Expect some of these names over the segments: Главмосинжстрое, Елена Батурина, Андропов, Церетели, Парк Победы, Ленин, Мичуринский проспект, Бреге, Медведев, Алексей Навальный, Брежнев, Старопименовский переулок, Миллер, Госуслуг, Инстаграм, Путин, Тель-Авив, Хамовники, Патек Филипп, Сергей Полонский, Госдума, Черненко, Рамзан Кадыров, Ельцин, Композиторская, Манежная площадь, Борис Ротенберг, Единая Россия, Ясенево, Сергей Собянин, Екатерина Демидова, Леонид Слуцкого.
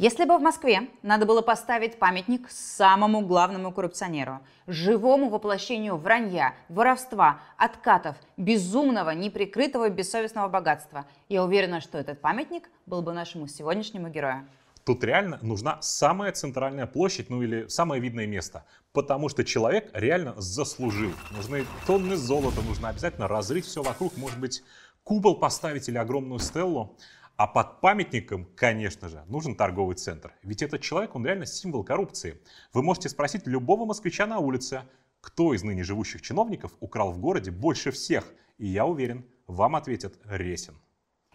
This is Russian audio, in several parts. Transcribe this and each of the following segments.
Если бы в Москве надо было поставить памятник самому главному коррупционеру, живому воплощению вранья, воровства, откатов, безумного, неприкрытого, бессовестного богатства, я уверена, что этот памятник был бы нашему сегодняшнему герою. Тут реально нужна самая центральная площадь, ну или самое видное место. Потому что человек реально заслужил. Нужны тонны золота, нужно обязательно разрыть все вокруг, может быть, купол поставить или огромную стеллу. А под памятником, конечно же, нужен торговый центр. Ведь этот человек, он реально символ коррупции. Вы можете спросить любого москвича на улице, кто из ныне живущих чиновников украл в городе больше всех. И я уверен, вам ответят Ресин.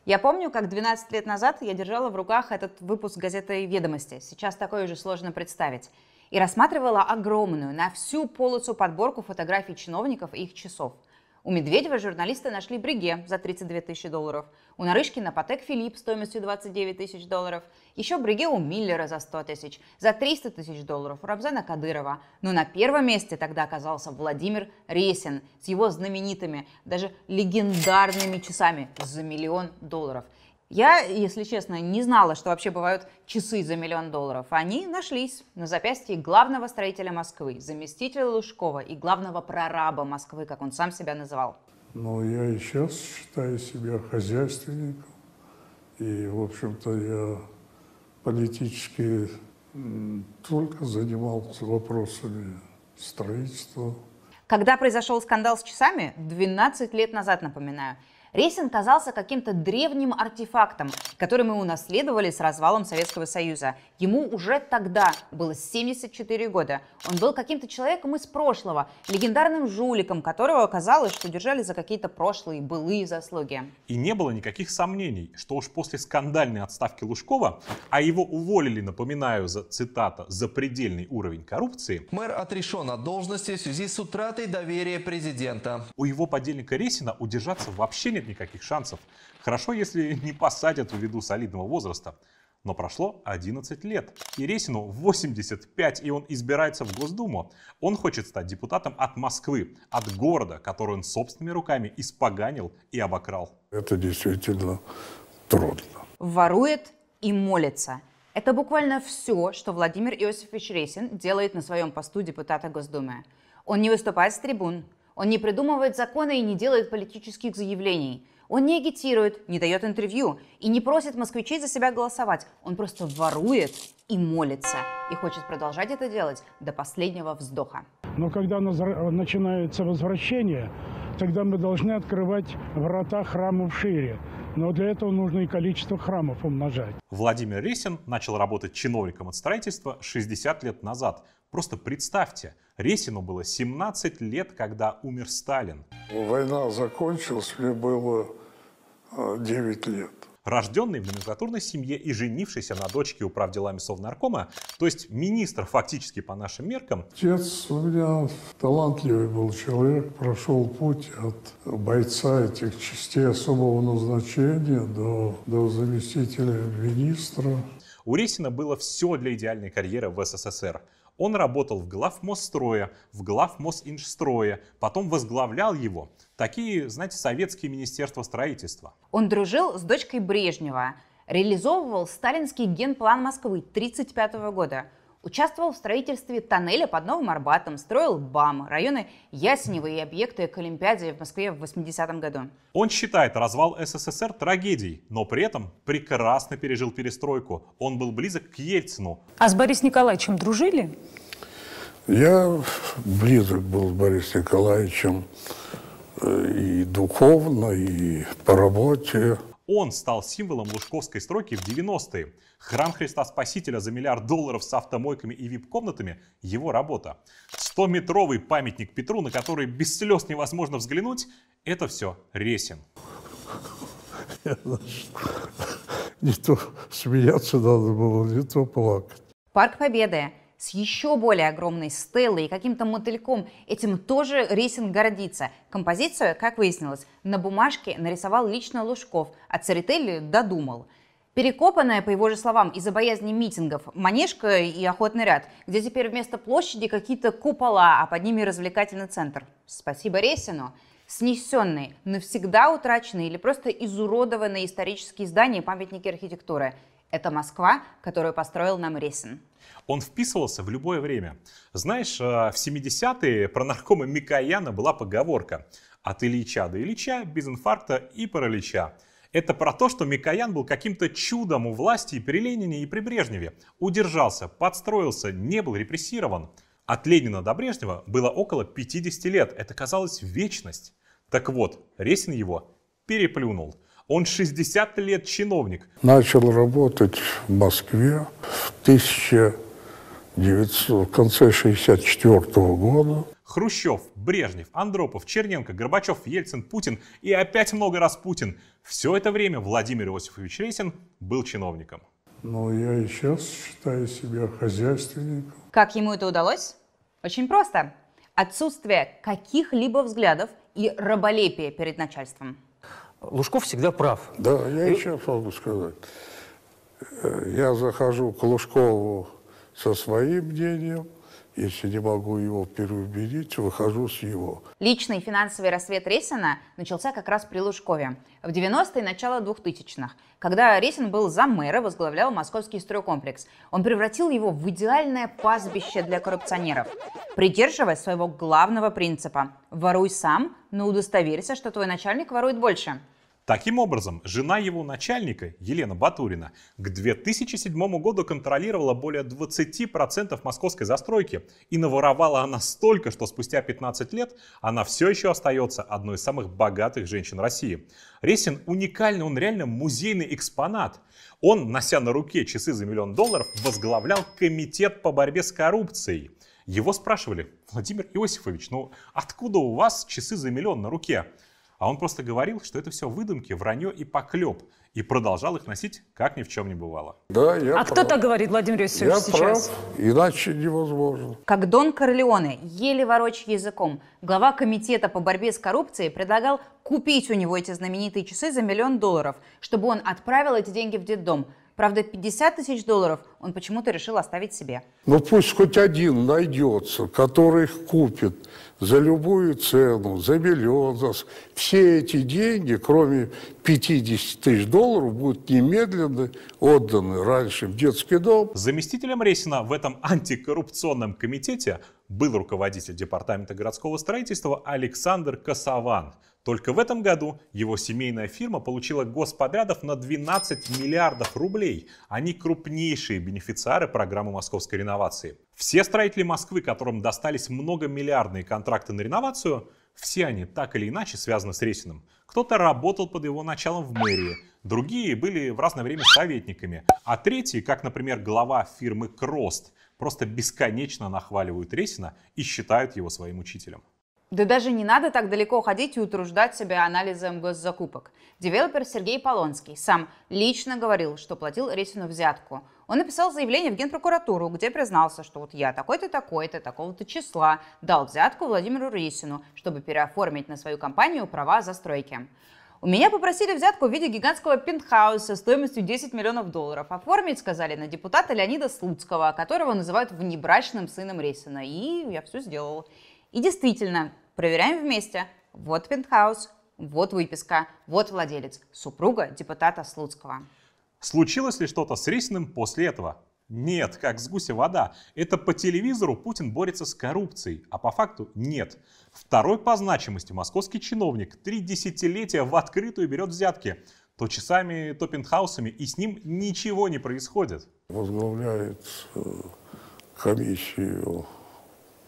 Я помню, как 12 лет назад я держала в руках этот выпуск газеты «Ведомости». Сейчас такое же сложно представить. И рассматривала огромную, на всю полосу подборку фотографий чиновников и их часов. У Медведева журналисты нашли Бреге за 32 тысячи долларов, у Нарышкина Патек Филипп стоимостью 29 тысяч долларов, еще Бреге у Миллера за 100 тысяч, за 300 тысяч долларов у Рамзана Кадырова. Но на первом месте тогда оказался Владимир Ресин с его знаменитыми, даже легендарными часами за $1 миллион. Я, если честно, не знала, что вообще бывают часы за $1 миллион. Они нашлись на запястье главного строителя Москвы, заместителя Лужкова и главного прораба Москвы, как он сам себя называл. Ну, я и сейчас считаю себя хозяйственником. И, в общем-то, я политически только занимался вопросами строительства. Когда произошел скандал с часами, 12 лет назад, напоминаю, Ресин казался каким-то древним артефактом, который мы унаследовали с развалом Советского Союза. Ему уже тогда было 74 года. Он был каким-то человеком из прошлого, легендарным жуликом, которого оказалось, что держали за какие-то прошлые, былые заслуги. И не было никаких сомнений, что уж после скандальной отставки Лужкова, а его уволили, напоминаю, за, цитата, «запредельный уровень коррупции», мэр отрешен от должности в связи с утратой доверия президента. У его подельника Ресина удержаться вообще нет никаких шансов. Хорошо, если не посадят ввиду солидного возраста. Но прошло 11 лет. И Ресину 85, и он избирается в Госдуму. Он хочет стать депутатом от Москвы, от города, который он собственными руками испоганил и обокрал. Это действительно трудно. Ворует и молится. Это буквально все, что Владимир Иосифович Ресин делает на своем посту депутата Госдумы. Он не выступает с трибун. Он не придумывает законы и не делает политических заявлений. Он не агитирует, не дает интервью и не просит москвичей за себя голосовать. Он просто ворует и молится. И хочет продолжать это делать до последнего вздоха. Но когда начинается возвращение, тогда мы должны открывать врата храмов шире. Но для этого нужно и количество храмов умножать. Владимир Ресин начал работать чиновником от строительства 60 лет назад. Просто представьте, Ресину было 17 лет, когда умер Сталин. Война закончилась, мне было 9 лет. Рожденный в номенклатурной семье и женившийся на дочке управделами Совнаркома, то есть министр фактически по нашим меркам. Отец у меня талантливый был человек, прошел путь от бойца этих частей особого назначения до заместителя министра. У Ресина было все для идеальной карьеры в СССР. Он работал в Главмосстрое, в Главмосинжстрое, потом возглавлял его. Такие, знаете, советские министерства строительства. Он дружил с дочкой Брежнева, реализовывал сталинский генплан Москвы 1935 года, участвовал в строительстве тоннеля под Новым Арбатом, строил БАМ, районы Ясенево и объекты к Олимпиаде в Москве в 80-м году. Он считает развал СССР трагедией, но при этом прекрасно пережил перестройку. Он был близок к Ельцину. А с Борисом Николаевичем дружили? Я близок был с Борисом Николаевичем и духовно, и по работе. Он стал символом лужковской стройки в 90-е. Храм Христа Спасителя за $1 миллиард с автомойками и вип-комнатами – его работа. 100-метровый памятник Петру, на который без слез невозможно взглянуть – это все Ресин. Не то смеяться надо было, не то плакать. Парк Победы с еще более огромной стеллой и каким-то мотыльком. Этим тоже Ресин гордится. Композицию, как выяснилось, на бумажке нарисовал лично Лужков, а Церетели додумал. Перекопанная, по его же словам, из-за боязни митингов Манежка и Охотный ряд, где теперь вместо площади какие-то купола, а под ними развлекательный центр. Спасибо Ресину. Снесенные, навсегда утраченные или просто изуродованные исторические здания и памятники архитектуры. Это Москва, которую построил нам Ресин. Он вписывался в любое время. Знаешь, в 70-е про наркома Микояна была поговорка «От Ильича до Ильича, без инфаркта и паралича». Это про то, что Микоян был каким-то чудом у власти и при Ленине, и при Брежневе. Удержался, подстроился, не был репрессирован. От Ленина до Брежнева было около 50 лет. Это казалось вечность. Так вот, Ресин его переплюнул. Он 60 лет чиновник. Начал работать в Москве в конце 1964 года. Хрущев, Брежнев, Андропов, Черненко, Горбачев, Ельцин, Путин и опять много раз Путин. Все это время Владимир Иосифович Ресин был чиновником. Ну, я и сейчас считаю себя хозяйственником. Как ему это удалось? Очень просто. Отсутствие каких-либо взглядов и раболепия перед начальством. Лужков всегда прав. Да, я и сейчас могу сказать. Я захожу к Лужкову со своим мнением. Если не могу его переубедить, выхожу с его. Личный финансовый рассвет Ресина начался как раз при Лужкове. В 90-е и начало 2000-х, когда Ресин был заммэра, возглавлял московский стройкомплекс. Он превратил его в идеальное пастбище для коррупционеров. Придерживаясь своего главного принципа – воруй сам, но удостоверься, что твой начальник ворует больше. Таким образом, жена его начальника, Елена Батурина, к 2007 году контролировала более 20% московской застройки. И наворовала она столько, что спустя 15 лет она все еще остается одной из самых богатых женщин России. Ресин уникальный, он реально музейный экспонат. Он, нося на руке часы за $1 000 000, возглавлял комитет по борьбе с коррупцией. Его спрашивали: Владимир Иосифович, ну откуда у вас часы за миллион на руке? А он просто говорил, что это все выдумки, вранье и поклеп. И продолжал их носить, как ни в чем не бывало. Да, я прав. Кто так говорит, Владимир Ресинович, сейчас? Прав, иначе невозможно. Как Дон Корлеоне, еле ворочая языком, глава комитета по борьбе с коррупцией предлагал купить у него эти знаменитые часы за $1 000 000, чтобы он отправил эти деньги в детдом. Правда, $50 000 он почему-то решил оставить себе. Ну пусть хоть один найдется, который их купит за любую цену, за миллион. Все эти деньги, кроме $50 000, будут немедленно отданы раньше в детский дом. Заместителем Ресина в этом антикоррупционном комитете был руководитель департамента городского строительства Александр Косован. Только в этом году его семейная фирма получила господрядов на 12 миллиардов рублей. Они крупнейшие бенефициары программы московской реновации. Все строители Москвы, которым достались многомиллиардные контракты на реновацию, все они так или иначе связаны с Ресиным. Кто-то работал под его началом в мэрии, другие были в разное время советниками, а третьи, как, например, глава фирмы «Крост», просто бесконечно нахваливают Ресина и считают его своим учителем. Да даже не надо так далеко ходить и утруждать себя анализом госзакупок. Девелопер Сергей Полонский сам лично говорил, что платил Ресину взятку. Он написал заявление в Генпрокуратуру, где признался, что вот я такой-то, такой-то, такого-то числа дал взятку Владимиру Ресину, чтобы переоформить на свою компанию права застройки. У меня попросили взятку в виде гигантского пентхауса стоимостью $10 000 000. Оформить сказали на депутата Леонида Слуцкого, которого называют внебрачным сыном Ресина. И я все сделал. И действительно, проверяем вместе. Вот пентхаус, вот выписка, вот владелец, супруга депутата Слуцкого. Случилось ли что-то с Ресиным после этого? Нет, как с гуся вода. Это по телевизору Путин борется с коррупцией, а по факту нет. Второй по значимости московский чиновник 3 десятилетия в открытую берет взятки. То часами, то пентхаусами, и с ним ничего не происходит. Возглавляет комиссию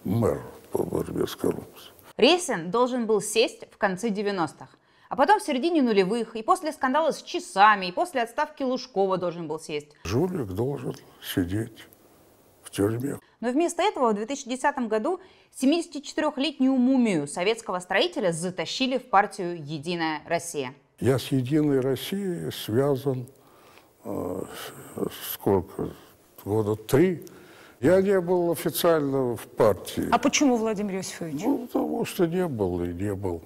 мэр по борьбе с коррупцией. Ресин должен был сесть в конце 90-х. А потом в середине нулевых, и после скандала с часами, и после отставки Лужкова должен был сесть. Жулик должен сидеть в тюрьме. Но вместо этого в 2010 году 74-летнюю мумию советского строителя затащили в партию «Единая Россия». Я с «Единой Россией» связан года 3. Я не был официально в партии. А почему, Владимир Иосифович? Ну, потому что не был.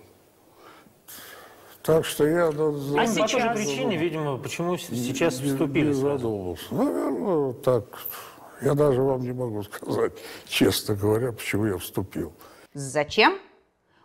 Так что я... А сейчас? По той же причине, видимо, почему сейчас вступили? Не задумался. Наверное, так. Я даже вам не могу сказать, честно говоря, почему я вступил. Зачем?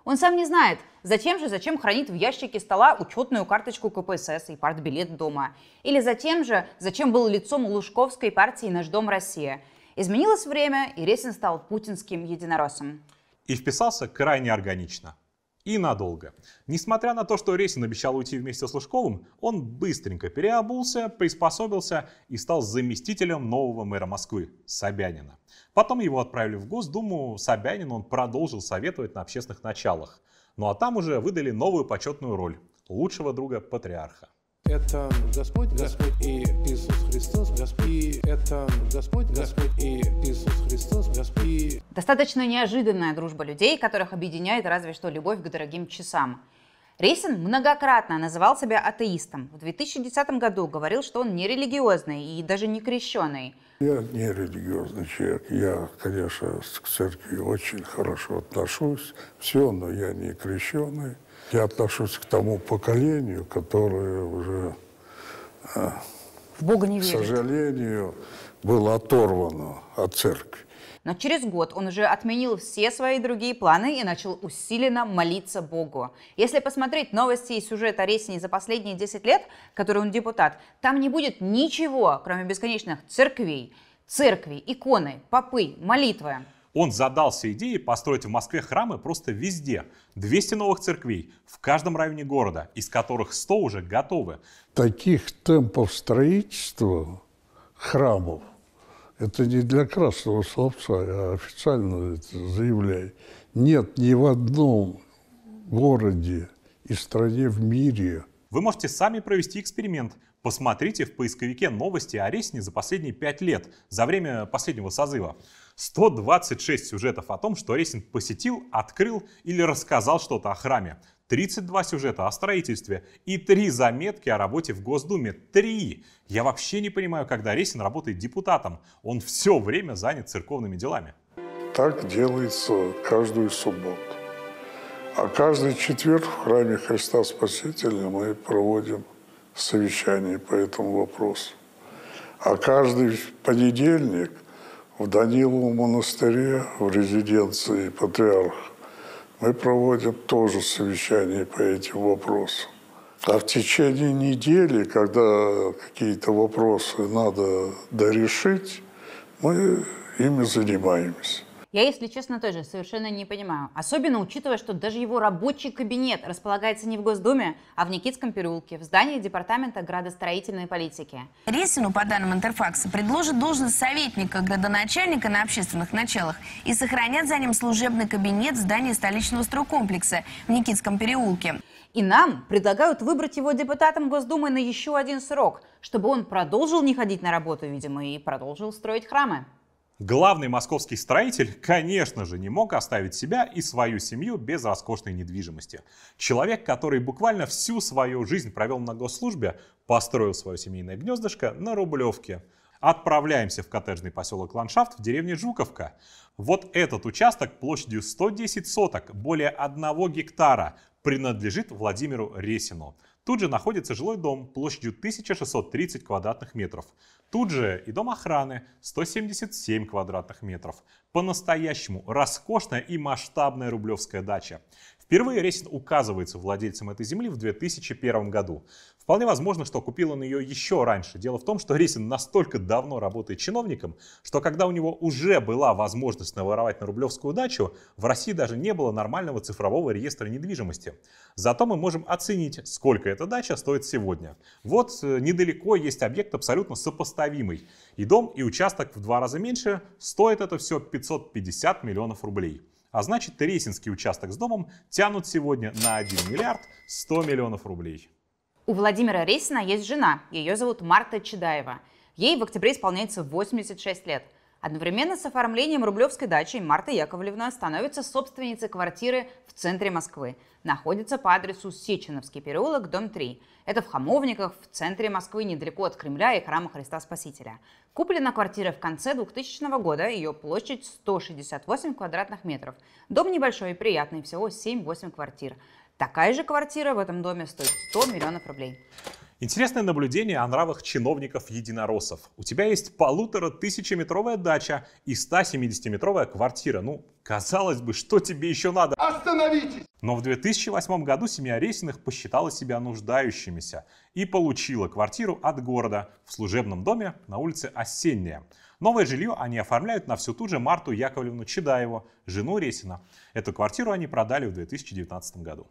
Он сам не знает, зачем хранить в ящике стола учетную карточку КПСС и партбилет дома. Или зачем был лицом лужковской партии «Наш дом Россия». Изменилось время, и Ресин стал путинским единороссом. И вписался крайне органично. И надолго. Несмотря на то, что Ресин обещал уйти вместе с Лужковым, он быстренько переобулся, приспособился и стал заместителем нового мэра Москвы Собянина. Потом его отправили в Госдуму, Собянину он продолжил советовать на общественных началах. Ну а там уже выдали новую почетную роль – лучшего друга патриарха. Это Господь, Господь и Иисус Христос, Господь, и это Господь, Господь и Иисус Христос, Господь. Достаточно неожиданная дружба людей, которых объединяет разве что любовь к дорогим часам. Ресин многократно называл себя атеистом. В 2010 году говорил, что он нерелигиозный и даже не крещеный. Я не религиозный человек. Я, конечно, к церкви очень хорошо отношусь. Все, но я не крещеный. Я отношусь к тому поколению, которое уже, в Бога не верит, к сожалению, было оторвано от церкви. Но через год он уже отменил все свои другие планы и начал усиленно молиться Богу. Если посмотреть новости и сюжет о Ресине за последние 10 лет, которые он депутат, там не будет ничего, кроме бесконечных церквей, иконы, попы, молитвы. Он задался идеей построить в Москве храмы просто везде. 200 новых церквей в каждом районе города, из которых 100 уже готовы. Таких темпов строительства храмов, это не для красного словца, я официально это заявляю, нет ни в одном городе и стране в мире. Вы можете сами провести эксперимент. Посмотрите в поисковике новости о Ресине за последние 5 лет, за время последнего созыва. 126 сюжетов о том, что Ресин посетил, открыл или рассказал что-то о храме, 32 сюжета о строительстве и 3 заметки о работе в Госдуме. 3! Я вообще не понимаю, когда Ресин работает депутатом. Он все время занят церковными делами. Так делается каждую субботу. А каждый четверг в храме Христа Спасителя мы проводим совещание по этому вопросу. А каждый понедельник в Даниловом монастыре, в резиденции патриарха, мы проводим тоже совещание по этим вопросам. А в течение недели, когда какие-то вопросы надо дорешить, мы ими занимаемся. Я, если честно, тоже совершенно не понимаю. Особенно учитывая, что даже его рабочий кабинет располагается не в Госдуме, а в Никитском переулке, в здании Департамента градостроительной политики. Ресину, по данным Интерфакса, предложат должность советника градоначальника на общественных началах и сохранят за ним служебный кабинет в здании столичного стройкомплекса в Никитском переулке. И нам предлагают выбрать его депутатом Госдумы на еще один срок, чтобы он продолжил не ходить на работу, видимо, и продолжил строить храмы. Главный московский строитель, конечно же, не мог оставить себя и свою семью без роскошной недвижимости. Человек, который буквально всю свою жизнь провел на госслужбе, построил свое семейное гнездышко на Рублевке. Отправляемся в коттеджный поселок Ландшафт в деревне Жуковка. Вот этот участок площадью 110 соток, более 1 гектара, принадлежит Владимиру Ресину. Тут же находится жилой дом площадью 1630 квадратных метров. Тут же и дом охраны 177 квадратных метров. По-настоящему роскошная и масштабная рублевская дача. Впервые Ресин указывается владельцем этой земли в 2001 году. Вполне возможно, что купил он ее еще раньше. Дело в том, что Ресин настолько давно работает чиновником, что когда у него уже была возможность наворовать на рублевскую дачу, в России даже не было нормального цифрового реестра недвижимости. Зато мы можем оценить, сколько эта дача стоит сегодня. Вот недалеко есть объект абсолютно сопоставимый. И дом, и участок в 2 раза меньше, стоит это все 550 миллионов рублей. А значит, Ресинский участок с домом тянут сегодня на 1 миллиард 100 миллионов рублей. У Владимира Ресина есть жена, ее зовут Марта Чедаева. Ей в октябре исполняется 86 лет. Одновременно с оформлением рублевской дачи Марта Яковлевна становится собственницей квартиры в центре Москвы. Находится по адресу Сеченовский переулок, дом 3. Это в Хамовниках, в центре Москвы, недалеко от Кремля и храма Христа Спасителя. Куплена квартира в конце 2000 года, ее площадь 168 квадратных метров. Дом небольшой и приятный, всего 7-8 квартир. Такая же квартира в этом доме стоит 100 миллионов рублей. Интересное наблюдение о нравах чиновников-единороссов. У тебя есть 1500-метровая дача и 170-метровая квартира. Ну, казалось бы, что тебе еще надо? Остановитесь! Но в 2008 году семья Ресиных посчитала себя нуждающимися и получила квартиру от города в служебном доме на улице Осенняя. Новое жилье они оформляют на всю ту же Марту Яковлевну Чедаеву, жену Ресина. Эту квартиру они продали в 2019 году.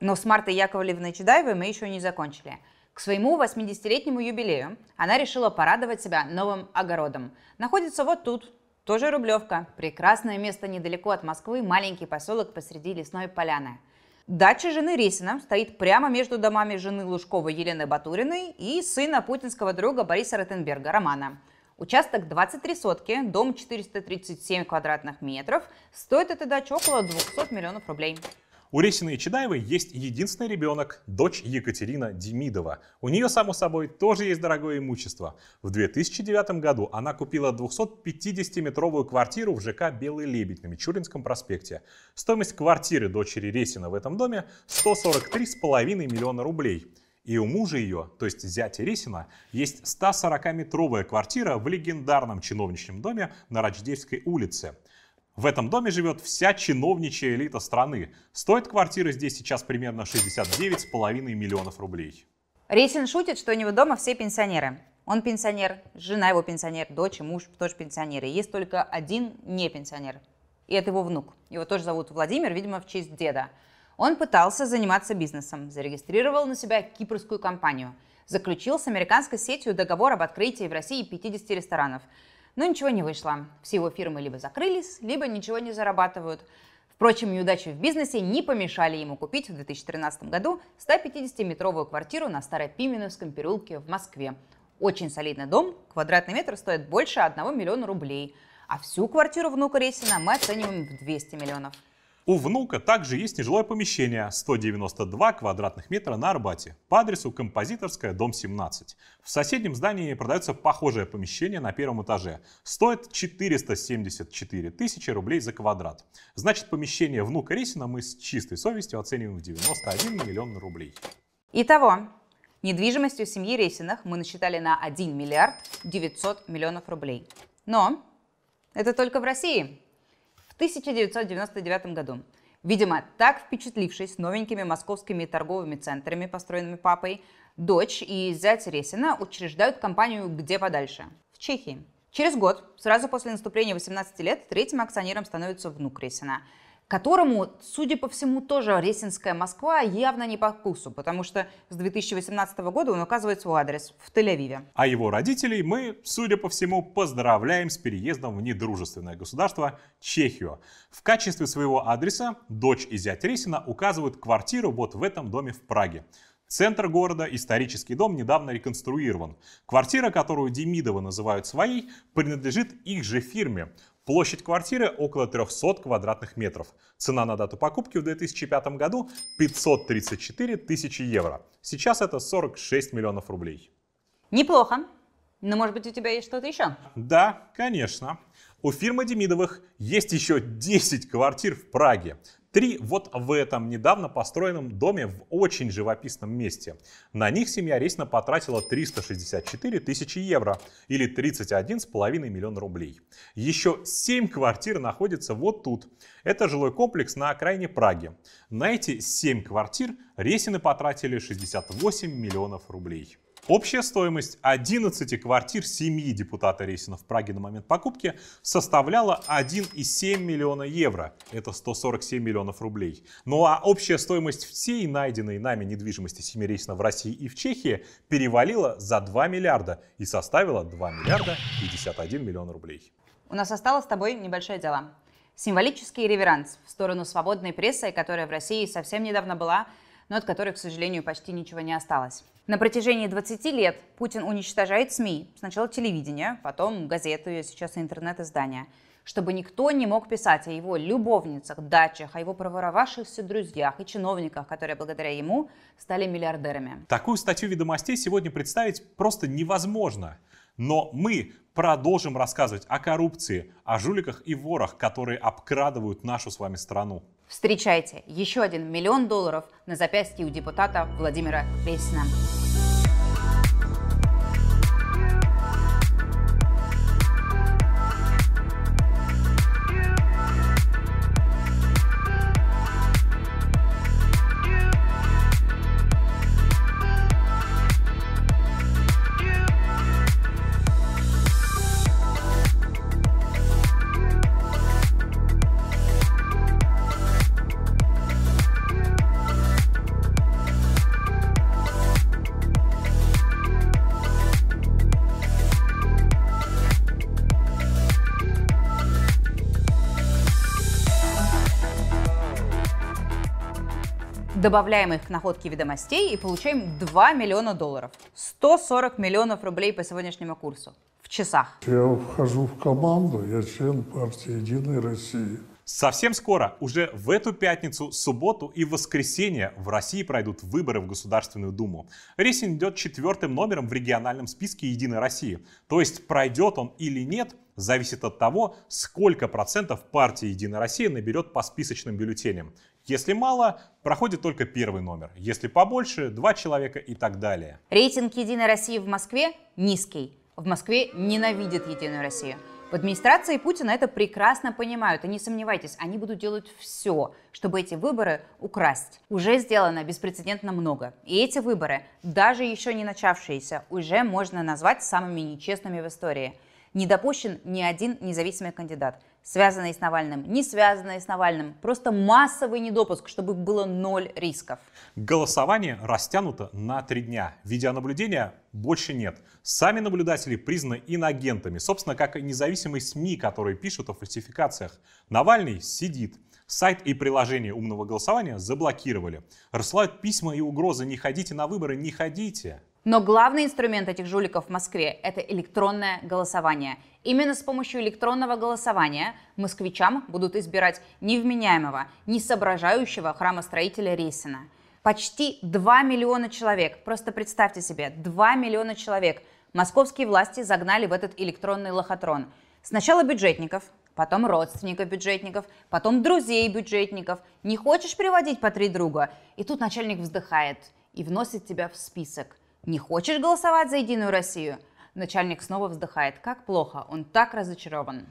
Но с Мартой Яковлевной Чедаевой мы еще не закончили. К своему 80-летнему юбилею она решила порадовать себя новым огородом. Находится вот тут, тоже Рублевка. Прекрасное место недалеко от Москвы, маленький поселок посреди лесной поляны. Дача жены Ресина стоит прямо между домами жены Лужкова Елены Батуриной и сына путинского друга Бориса Ротенберга Романа. Участок 23 сотки, дом 437 квадратных метров. Стоит эта дача около 200 миллионов рублей. У Ресина и Чедаевой есть единственный ребенок, дочь Екатерина Демидова. У нее, само собой, тоже есть дорогое имущество. В 2009 году она купила 250-метровую квартиру в ЖК «Белый лебедь» на Мичуринском проспекте. Стоимость квартиры дочери Ресина в этом доме 143,5 миллиона рублей. И у мужа ее, то есть зятя Ресина, есть 140-метровая квартира в легендарном чиновничьем доме на Рождественской улице. В этом доме живет вся чиновничья элита страны. Стоит квартира здесь сейчас примерно 69,5 миллионов рублей. Ресин шутит, что у него дома все пенсионеры. Он пенсионер, жена его пенсионер, дочь и муж тоже пенсионеры. Есть только один не пенсионер. И это его внук. Его тоже зовут Владимир, видимо, в честь деда. Он пытался заниматься бизнесом. Зарегистрировал на себя кипрскую компанию. Заключил с американской сетью договор об открытии в России 50 ресторанов. Но ничего не вышло. Все его фирмы либо закрылись, либо ничего не зарабатывают. Впрочем, неудачи в бизнесе не помешали ему купить в 2013 году 150-метровую квартиру на Старопименовском переулке в Москве. Очень солидный дом, квадратный метр стоит больше 1 миллиона рублей. А всю квартиру внука Ресина мы оцениваем в 200 миллионов. У внука также есть нежилое помещение 192 квадратных метра на Арбате по адресу Композиторская, дом 17. В соседнем здании продается похожее помещение на первом этаже. Стоит 474 тысячи рублей за квадрат. Значит, помещение внука Ресина мы с чистой совестью оцениваем в 91 миллион рублей. Итого, недвижимостью семьи Ресиных мы насчитали на 1 миллиард 900 миллионов рублей. Но это только в России. В 1999 году, видимо, так впечатлившись новенькими московскими торговыми центрами, построенными папой, дочь и зять Ресина учреждают компанию «Где подальше» в Чехии. Через год, сразу после наступления 18 лет, третьим акционером становится внук Ресина, которому, судя по всему, тоже ресинская Москва явно не по вкусу, потому что с 2018 года он указывает свой адрес в Тель-Авиве. А его родителей мы, судя по всему, поздравляем с переездом в недружественное государство Чехию. В качестве своего адреса дочь и зять Ресина указывают квартиру вот в этом доме в Праге. Центр города, исторический дом, недавно реконструирован. Квартира, которую Демидовы называют своей, принадлежит их же фирме. Площадь квартиры около 300 квадратных метров. Цена на дату покупки в 2005 году 534 тысячи евро. Сейчас это 46 миллионов рублей. Неплохо. Но, может быть, у тебя есть что-то еще? Да, конечно. У фирмы Демидовых есть еще 10 квартир в Праге. 3 вот в этом недавно построенном доме в очень живописном месте. На них семья Ресина потратила 364 тысячи евро или 31,5 миллиона рублей. Еще 7 квартир находятся вот тут. Это жилой комплекс на окраине Праги. На эти 7 квартир Ресины потратили 68 миллионов рублей. Общая стоимость 11 квартир семьи депутата Ресина в Праге на момент покупки составляла 1,7 миллиона евро, это 147 миллионов рублей. Ну а общая стоимость всей найденной нами недвижимости семьи Ресина в России и в Чехии перевалила за 2 миллиарда и составила 2 миллиарда 51 миллион рублей. У нас осталось с тобой небольшое дело. Символический реверанс в сторону свободной прессы, которая в России совсем недавно была, но от которой, к сожалению, почти ничего не осталось. На протяжении 20 лет Путин уничтожает СМИ, сначала телевидение, потом газеты, сейчас интернет-издания, чтобы никто не мог писать о его любовницах, дачах, о его проворовавшихся друзьях и чиновниках, которые благодаря ему стали миллиардерами. Такую статью «Ведомостей» сегодня представить просто невозможно. Но мы продолжим рассказывать о коррупции, о жуликах и ворах, которые обкрадывают нашу с вами страну. Встречайте, еще 1 миллион долларов на запястье у депутата Владимира Ресина. Добавляем их к находке ведомостей и получаем $2 миллиона. 140 миллионов рублей по сегодняшнему курсу. В часах. Я вхожу в команду, я член партии «Единой России». Совсем скоро, уже в эту пятницу, субботу и воскресенье в России пройдут выборы в Государственную Думу. Ресин идет 4-м номером в региональном списке «Единой России». То есть пройдет он или нет, зависит от того, сколько процентов партия «Единая Россия» наберет по списочным бюллетеням. Если мало, проходит только 1-й номер. Если побольше, 2 человека и так далее. Рейтинг «Единой России» в Москве низкий. В Москве ненавидят «Единую Россию». В администрации Путина это прекрасно понимают, и не сомневайтесь, они будут делать все, чтобы эти выборы украсть. Уже сделано беспрецедентно много. И эти выборы, даже еще не начавшиеся, уже можно назвать самыми нечестными в истории. Не допущен ни один независимый кандидат. Связанный с Навальным, не связанный с Навальным. Просто массовый недопуск, чтобы было 0 рисков. Голосование растянуто на 3 дня. Видеонаблюдения больше нет. Сами наблюдатели признаны иноагентами. Собственно, как и независимые СМИ, которые пишут о фальсификациях. Навальный сидит. Сайт и приложение умного голосования заблокировали. Рассылают письма и угрозы: не ходите на выборы, не ходите. Но главный инструмент этих жуликов в Москве – это электронное голосование. Именно с помощью электронного голосования москвичам будут избирать невменяемого, не соображающего храмостроителя Ресина. Почти 2 миллиона человек, просто представьте себе, 2 миллиона человек московские власти загнали в этот электронный лохотрон. Сначала бюджетников, потом родственников бюджетников, потом друзей бюджетников. Не хочешь приводить по 3 друга? И тут начальник вздыхает и вносит тебя в список. Не хочешь голосовать за «Единую Россию»? Начальник снова вздыхает. Как плохо, он так разочарован.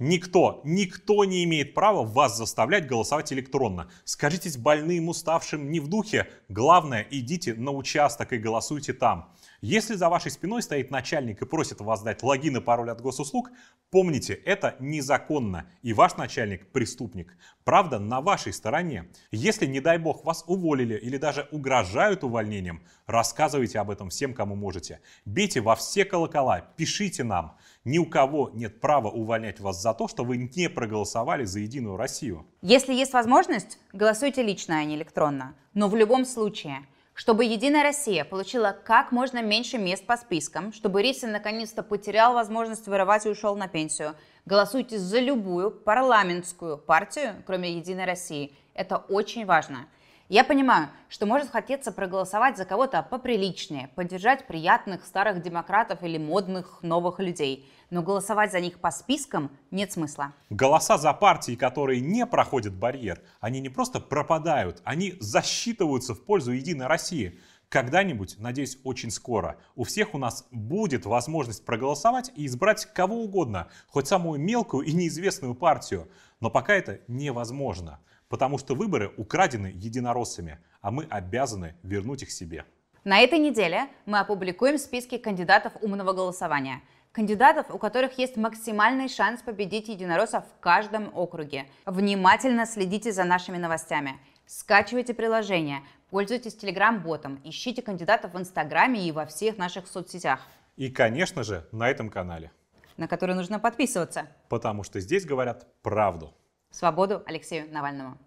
Никто не имеет права вас заставлять голосовать электронно. Скажитесь больным, уставшим, не в духе. Главное, идите на участок и голосуйте там. Если за вашей спиной стоит начальник и просит вас дать логин и пароль от госуслуг, помните, это незаконно, и ваш начальник – преступник. Правда на вашей стороне. Если, не дай бог, вас уволили или даже угрожают увольнением, рассказывайте об этом всем, кому можете. Бейте во все колокола, пишите нам. Ни у кого нет права увольнять вас за то, что вы не проголосовали за «Единую Россию». Если есть возможность, голосуйте лично, а не электронно. Но в любом случае, чтобы «Единая Россия» получила как можно меньше мест по спискам, чтобы Ресин наконец-то потерял возможность воровать и ушел на пенсию, голосуйте за любую парламентскую партию, кроме «Единой России». Это очень важно. Я понимаю, что может хотеться проголосовать за кого-то поприличнее, поддержать приятных старых демократов или модных новых людей, но голосовать за них по спискам нет смысла. Голоса за партии, которые не проходят барьер, они не просто пропадают, они засчитываются в пользу «Единой России». Когда-нибудь, надеюсь, очень скоро, у всех у нас будет возможность проголосовать и избрать кого угодно, хоть самую мелкую и неизвестную партию. Но пока это невозможно, потому что выборы украдены единороссами, а мы обязаны вернуть их себе. На этой неделе мы опубликуем списки кандидатов умного голосования. Кандидатов, у которых есть максимальный шанс победить единороссов в каждом округе. Внимательно следите за нашими новостями. Скачивайте приложение, пользуйтесь Telegram-ботом, ищите кандидатов в Инстаграме и во всех наших соцсетях. И, конечно же, на этом канале. На который нужно подписываться. Потому что здесь говорят правду. Свободу Алексею Навальному.